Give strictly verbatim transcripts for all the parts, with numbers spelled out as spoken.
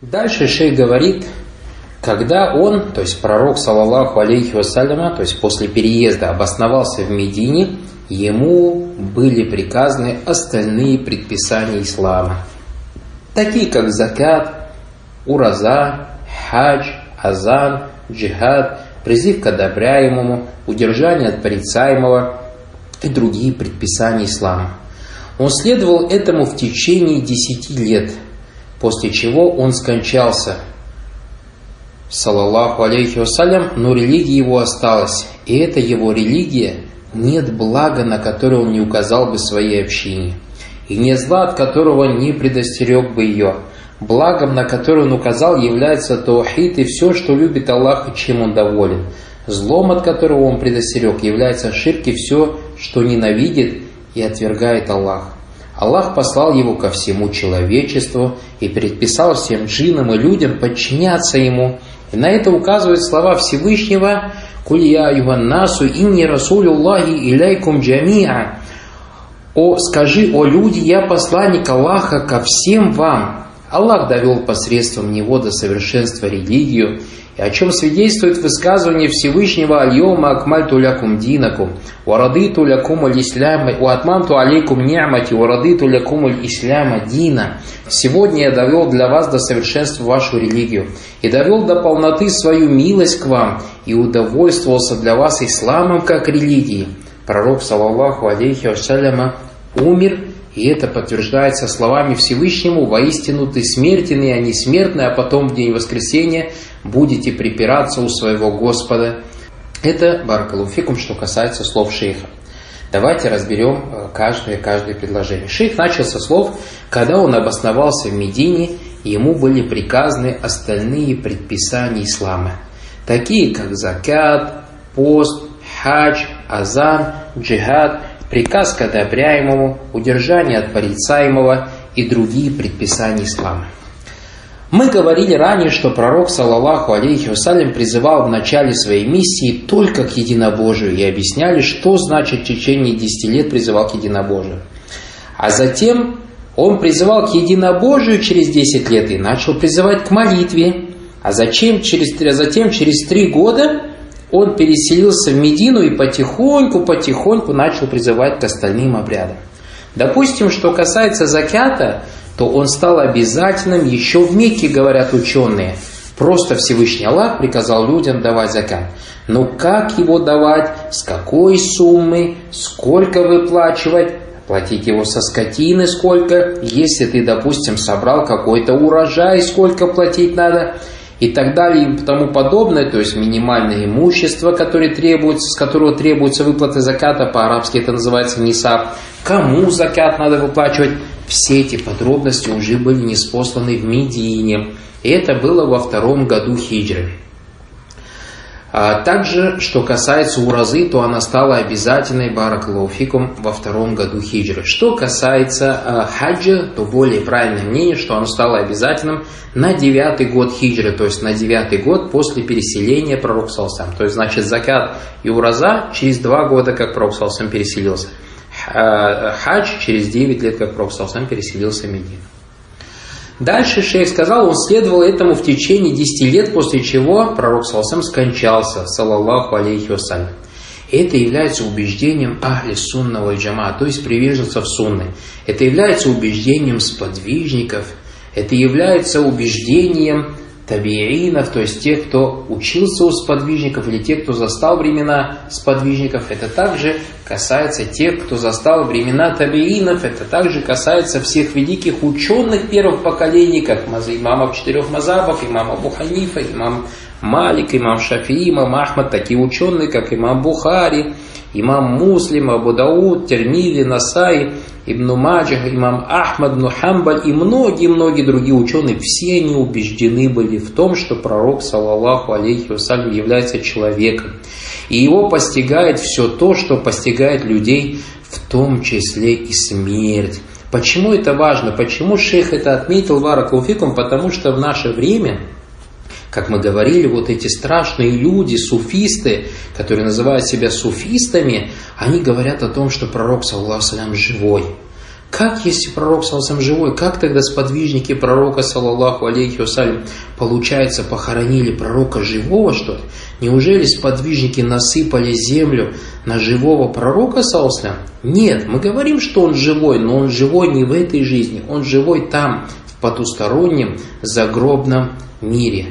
Дальше шейх говорит, когда он, то есть пророк, саллаллаху алейхи вассаляма, то есть после переезда обосновался в Медине, ему были приказаны остальные предписания ислама, такие как закат, ураза, хадж, азан, джихад, призыв к одобряемому, удержание от порицаемого и другие предписания ислама. Он следовал этому в течение десяти лет, после чего он скончался, саллаллаху алейхи вассалям, но религия его осталась, и это его религия. Нет блага, на которое он не указал бы своей общине, и нет зла, от которого не предостерег бы ее. Благом, на которое он указал, является таухид и все, что любит Аллах и чем он доволен. Злом, от которого он предостерег, является ширк и все, что ненавидит и отвергает Аллах. Аллах послал его ко всему человечеству и предписал всем джинам и людям подчиняться ему. И на это указывают слова Всевышнего: «Куль я юаннасу инни расулюллахи иляйкум джамиа». «О, скажи, о люди, я посланник Аллаха ко всем вам». Аллах довел посредством него до совершенства религию, и о чем свидетельствует высказывание Всевышнего: «Аль-йома акмальту лякум динакум, уарадиту лякум аль-исляма, уатмамту алейкум ни'мати, уарадиту лякум аль-исляма дина». «Сегодня я довел для вас до совершенства вашу религию, и довел до полноты свою милость к вам, и удовольствовался для вас исламом как религией». Пророк, саллаллаху алейхи вассаляма, умер, и это подтверждается словами Всевышнему: «Воистину ты смертен, и они смертны, а потом в день воскресения будете препираться у своего Господа». Это баракаллаху фикум, что касается слов шейха. Давайте разберем каждое, каждое предложение. Шейх начал со слов: когда он обосновался в Медине, ему были приказаны остальные предписания ислама, такие как закят, пост, хадж, азан, джихад, приказ к одобряемому, удержание от порицаемого и другие предписания ислама. Мы говорили ранее, что пророк, саллаллаху алейхи вассалям, призывал в начале своей миссии только к единобожию, и объясняли, что значит в течение десяти лет призывал к единобожию. А затем он призывал к единобожию через десять лет и начал призывать к молитве. А затем через, а затем, через три года... он переселился в Медину и потихоньку-потихоньку начал призывать к остальным обрядам. Допустим, что касается закята, то он стал обязательным еще в Мекке, говорят ученые. Просто Всевышний Аллах приказал людям давать закат. Но как его давать, с какой суммы, сколько выплачивать, платить его со скотины сколько, если ты, допустим, собрал какой-то урожай, сколько платить надо, и так далее, и тому подобное, то есть минимальное имущество, которое требуется, с которого требуется выплата заката, по-арабски это называется нисаб, кому закат надо выплачивать, все эти подробности уже были ниспосланы в Медине. И это было во втором году хиджры. А также, что касается уразы, то она стала обязательной, баракаллаху фикум, во втором году хиджры. Что касается э, хаджа, то более правильное мнение, что оно стало обязательным на девятый год хиджры, то есть на девятый год после переселения пророка саллаллаху алейхи вассалям. То есть, значит, закат и ураза через два года, как пророк саллаллаху алейхи вассалям переселился. Хадж через девять лет, как пророк саллаллаху алейхи вассалям переселился в Медину. Дальше шейх сказал, он следовал этому в течение десяти лет, после чего пророк саллаллаху алейхи вассалям скончался, саллаллаху алейхи вассалям. Это является убеждением ахли сунна валь джамаа, то есть приверженцев сунны. Это является убеждением сподвижников, это является убеждением табиинов, то есть тех, кто учился у сподвижников или тех, кто застал времена сподвижников. Это также касается тех, кто застал времена табиинов. Это также касается всех великих ученых первых поколений, как имамов четырех мазабов, имам Абу-Ханифа, имам Малик, имам Шафии, имам Ахмад, такие ученые, как имам Бухари, имам Муслим, Абудауд, Тирмизи, Насаи, ибну Маджих, имам Ахмад, ибн Хамбаль и многие-многие другие ученые, все они убеждены были в том, что пророк, саллаллаху алейхи вассалям, является человеком. И его постигает все то, что постигает людей, в том числе и смерть. Почему это важно? Почему шейх это отметил, баракаллаху фикум? Потому что в наше время, как мы говорили, вот эти страшные люди, суфисты, которые называют себя суфистами, они говорят о том, что пророк, саллаллаху алейхи вассалям, живой. Как, если пророк саллаллаху алейхи ва саллям живой, как тогда сподвижники пророка саллаллаху алейхи вассалям, получается, похоронили пророка живого, что ли? Неужели сподвижники насыпали землю на живого пророка саллаллаху алейхи вассалям? Нет, мы говорим, что он живой, но он живой не в этой жизни, он живой там, в потустороннем, загробном мире.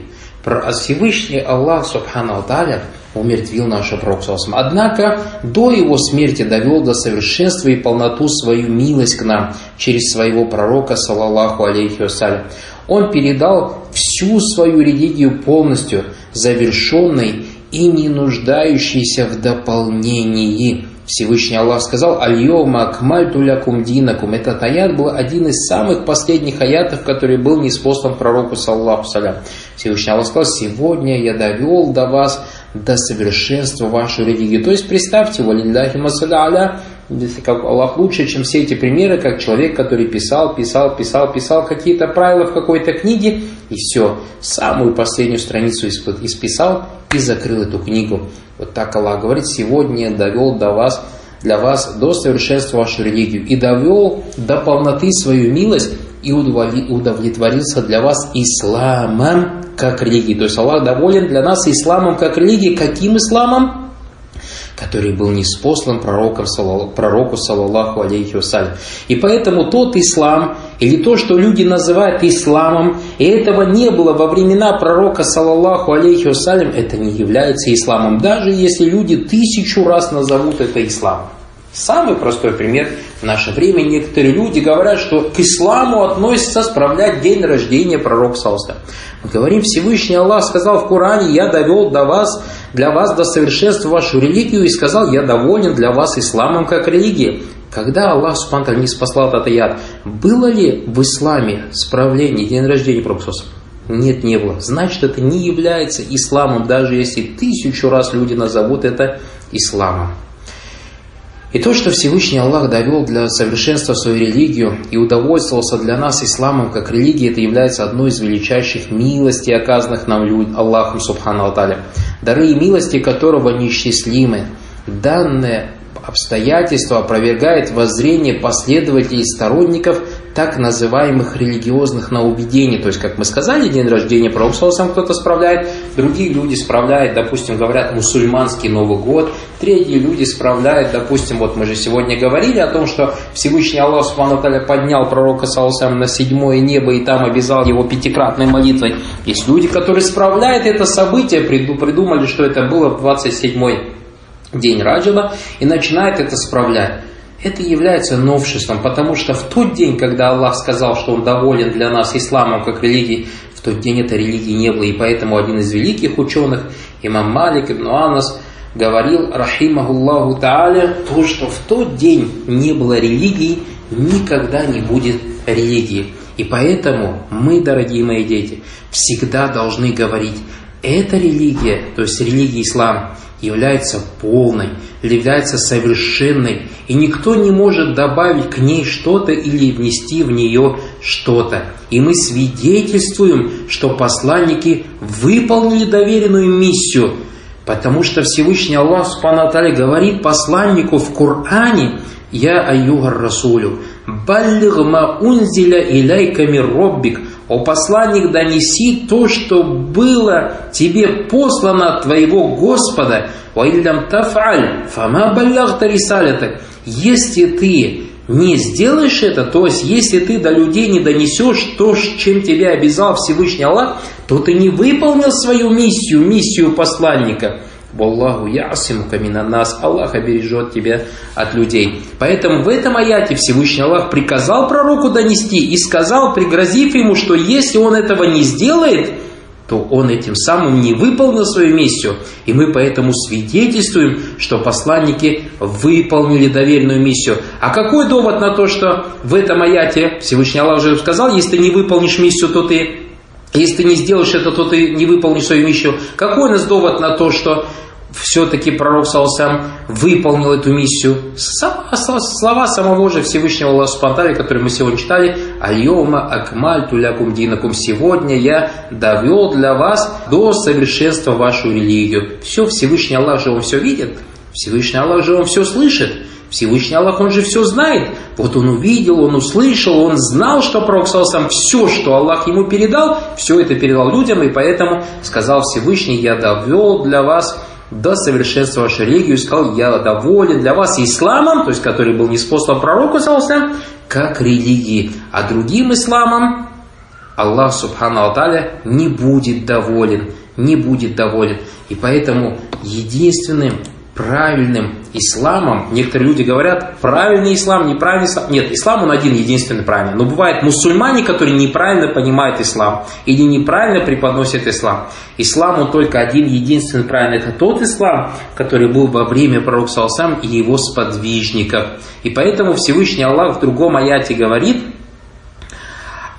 Всевышний Аллах субхану тааля умертвил нашего пророка. Однако до его смерти довел до совершенства и полноту свою милость к нам через своего пророка, саллаллаху алейхи вассалям. Он передал всю свою религию полностью, завершенной и не нуждающейся в дополнении. Всевышний Аллах сказал: «Аль-йома акмальту лякум динакум». Этот аят был один из самых последних аятов, который был ниспослан пророку, саллаллаху алейхи вассалям. Всевышний Аллах сказал: «Сегодня я довел до вас до совершенства вашу религию». То есть представьте, как Аллах лучше, чем все эти примеры, как человек, который писал, писал, писал, писал какие-то правила в какой-то книге, и все, самую последнюю страницу исписал и закрыл эту книгу. Вот так Аллах говорит: сегодня я довел до вас, для вас до совершенства вашу религию, и довел до полноты свою милость, и удовлетворился для вас исламом как религией. То есть Аллах доволен для нас исламом как религией. Каким исламом? Который был ниспослан пророком, пророку саллаллаху алейхи вассалям. И поэтому тот ислам, или то, что люди называют исламом, и этого не было во времена пророка, саллаллаху алейхи вассалям, это не является исламом, даже если люди тысячу раз назовут это исламом. Самый простой пример. В наше время некоторые люди говорят, что к исламу относится справлять день рождения пророка саллаллаху алейхи вассалям. Мы говорим, Всевышний Аллах сказал в Коране: «Я довел до вас, для вас до совершенства вашу религию», и сказал: «Я доволен для вас исламом как религией». Когда Аллах субхану ва тааля не спасал этот аят, было ли в исламе справление день рождения пророка саллаллаху алейхи вассалям? Нет, не было. Значит, это не является исламом, даже если тысячу раз люди назовут это исламом. И то, что Всевышний Аллах довел для совершенства свою религию и удовольствовался для нас исламом как религией, это является одной из величайших милостей, оказанных нам людям, Аллахом субхану ва тааля. Дары и милости которого неисчислимы. Данное обстоятельство опровергает воззрение последователей и сторонников так называемых религиозных наубедений. То есть, как мы сказали, день рождения пророка саллаллаху алейхи вассалям кто-то справляет, другие люди справляют, допустим, говорят, мусульманский Новый год, третьи люди справляют, допустим, вот мы же сегодня говорили о том, что Всевышний Аллах субхану ва тааля поднял пророка саллаллаху алейхи вассалям на седьмое небо и там обязал его пятикратной молитвой. Есть люди, которые справляют это событие, придумали, что это было в двадцать седьмой день Раджаба, и начинают это справлять. Это является новшеством, потому что в тот день, когда Аллах сказал, что Он доволен для нас исламом как религией, в тот день этой религии не было. И поэтому один из великих ученых, имам Малик ибн Уанас, говорил, рахимахуллаху тааля, то, что в тот день не было религии, никогда не будет религии. И поэтому мы, дорогие мои дети, всегда должны говорить: эта религия, то есть религия ислам, является полной, является совершенной, и никто не может добавить к ней что-то или внести в нее что-то. И мы свидетельствуем, что посланники выполнили доверенную миссию, потому что Всевышний Аллах субхану ва тааля говорит посланнику в Коране: «Я айюгар расулю, баллиг ма унзиля иляйка мир роббик». «О посланник, донеси то, что было тебе послано от твоего Господа. Если ты не сделаешь это, то есть если ты до людей не донесешь то, чем тебя обязал Всевышний Аллах, то ты не выполнил свою миссию, миссию посланника». «Валлаху ясиму камина нас», Аллах обережет тебя от людей. Поэтому в этом аяте Всевышний Аллах приказал пророку донести и сказал, пригрозив ему, что если он этого не сделает, то он этим самым не выполнил свою миссию. И мы поэтому свидетельствуем, что посланники выполнили доверенную миссию. А какой довод на то, что в этом аяте Всевышний Аллах уже сказал, если ты не выполнишь миссию, то ты... Если ты не сделаешь это, то ты не выполнишь свою миссию. Какой у нас довод на то, что все-таки пророк саллаллаху алейхи вассалям выполнил эту миссию? Слова самого же Всевышнего Аллаха субхану ва тааля, которые мы сегодня читали: «Аль-йома акмальту лякум динакум». Сегодня я довел для вас до совершенства вашу религию. Все, Всевышний Аллах же Он все видит, Всевышний Аллах же Он все слышит, Всевышний Аллах Он же все знает. Вот он увидел, он услышал, он знал, что пророк сам все, что Аллах ему передал, все это передал людям, и поэтому сказал Всевышний: «Я довел для вас до совершенства вашу религию», и сказал: «Я доволен для вас исламом», то есть который был ниспослан пророку сам, как религии, а другим исламом Аллах субхану тааля не будет доволен, не будет доволен. И поэтому единственным правильным исламом, некоторые люди говорят, правильный ислам, неправильный ислам. Нет, ислам он один, единственный правильный. Но бывают мусульмане, которые неправильно понимают ислам или неправильно преподносят ислам. Ислам он только один, единственный правильный. Это тот ислам, который был во время пророка саллаллаху алейхи ва саллям и его сподвижников. И поэтому Всевышний Аллах в другом аяте говорит: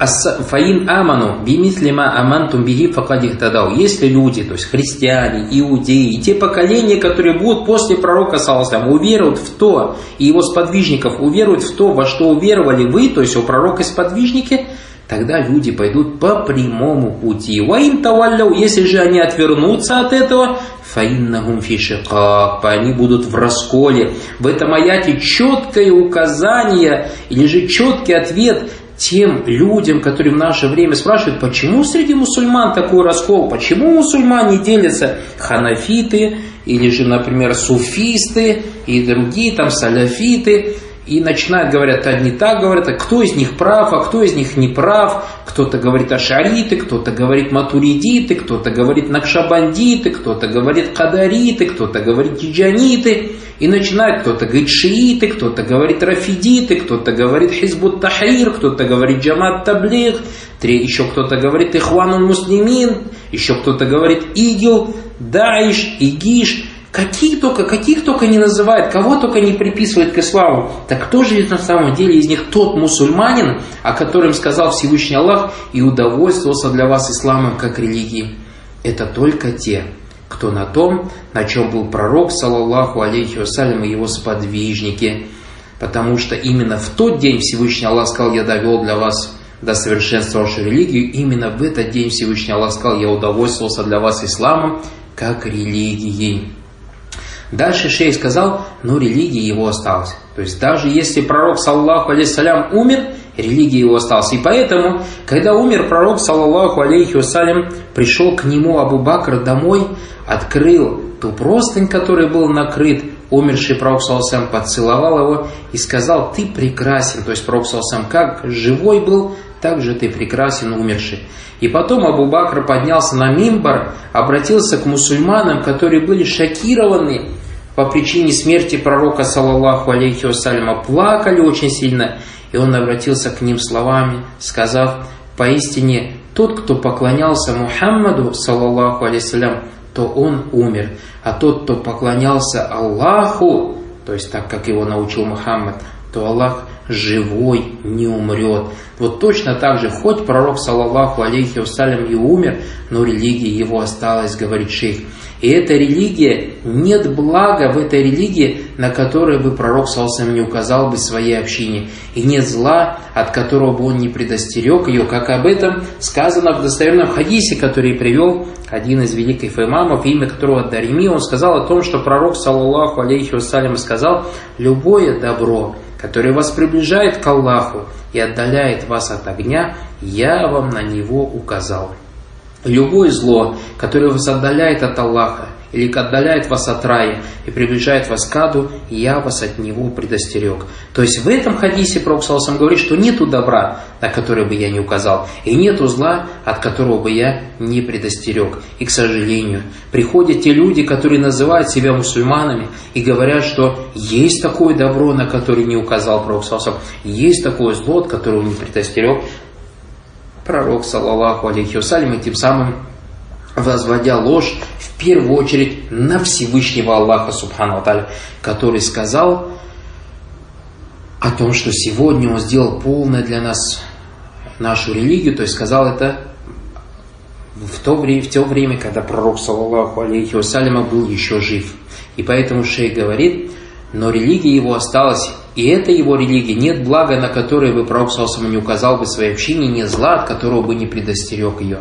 «Фаин аману бимислима амантум биги факадих тадау». Если люди, то есть христиане, иудеи, те поколения, которые будут после пророка саллаллаху алейхи ва саллям, уверуют в то, и его сподвижников уверуют в то, во что уверовали вы, то есть у пророка и сподвижники, тогда люди пойдут по прямому пути. «Ваин тавалляу», если же они отвернутся от этого, «фаиннахум фи шикак», они будут в расколе. В этом аяте четкое указание, или же четкий ответ тем людям, которые в наше время спрашивают, почему среди мусульман такой раскол, почему мусульмане делятся ханафиты, или же, например, суфисты, и другие там саляфиты, и начинают, говорят, одни так говорят, а кто из них прав, а кто из них не прав, кто-то говорит ашариты, кто-то говорит матуридиты, кто-то говорит накшабандиты, кто-то говорит кадариты, кто-то говорит тиджаниты. И начинает кто-то говорит шииты, кто-то говорит рафидиты, кто-то говорит хизбут тахрир, кто-то говорит джамат таблиг, еще кто-то говорит ихванун муслимин, еще кто-то говорит игил, даиш, игиш. Каких только, каких только не называют, кого только не приписывают к исламу. Так кто же на самом деле из них тот мусульманин, о котором сказал Всевышний Аллах: «И удовольствовался для вас исламом как религией»? Это только те, кто на том, на чем был пророк, саллаллаху алейхи вассалям, и его сподвижники. Потому что именно в тот день Всевышний Аллах сказал: «Я довел для вас до совершенства вашу религию». Именно в этот день Всевышний Аллах сказал: «Я удовольствовался для вас исламом как религией». Дальше шейх сказал, но религия его осталась. То есть даже если пророк, саллаллаху алейхи вассалям, умер, религия его осталась. И поэтому, когда умер пророк, саллаллаху алейхи вассалям, пришел к нему Абу Бакр домой, открыл ту простынь, которой был накрыт умерший пророк, саллаллаху алейхи вассалям, поцеловал его и сказал: «Ты прекрасен». То есть пророк, саллаллаху алейхи вассалям, как живой был, так же ты прекрасен, умерший. И потом Абу Бакр поднялся на мимбар, обратился к мусульманам, которые были шокированы по причине смерти пророка, саллаллаху алейхи вассаляма, плакали очень сильно. И он обратился к ним словами, сказав: «Поистине, тот, кто поклонялся Мухаммаду, саллаллаху алейхи вассалям, то он умер. А тот, кто поклонялся Аллаху, то есть так, как его научил Мухаммад, то Аллах живой не умрет». Вот точно так же, хоть пророк, саллаллаху алейхи вассалям, и умер, но религия его осталась, говорит шейх. И эта религия, нет блага в этой религии, на которое бы пророк, саллаллаху алейхи вассалям, не указал бы своей общине. И нет зла, от которого бы он не предостерег ее, как об этом сказано в достоверном хадисе, который привел один из великих имамов, имя которого Дарими. Он сказал о том, что пророк, саллаллаху алейхи вассалям, сказал: «Любое добро, который вас приближает к Аллаху и отдаляет вас от огня, я вам на него указал. Любое зло, которое вас отдаляет от Аллаха или отдаляет вас от рая и приближает вас к аду, я вас от него предостерег». То есть в этом хадисе пророк саллаллаху алейхи ва саллям говорит, что нету добра, на которое бы я не указал, и нету зла, от которого бы я не предостерег. И, к сожалению, приходят те люди, которые называют себя мусульманами и говорят, что есть такое добро, на которое не указал пророк саллаллаху алейхи ва саллям, есть такое зло, от которого не предостерег пророк саллаллаху алейхи ва саллям, и тем самым возводя ложь в первую очередь на Всевышнего Аллаха субхану тааля, который сказал о том, что сегодня он сделал полную для нас нашу религию, то есть сказал это в то время, в то время, когда пророк саллаллаху алейхи ва саллям был еще жив. И поэтому шейх говорит, но религия его осталась, и это его религия, нет блага, на которое бы пророк саллаллаху алейхи ва саллям не указал бы своей общине, нет зла, от которого бы не предостерег ее.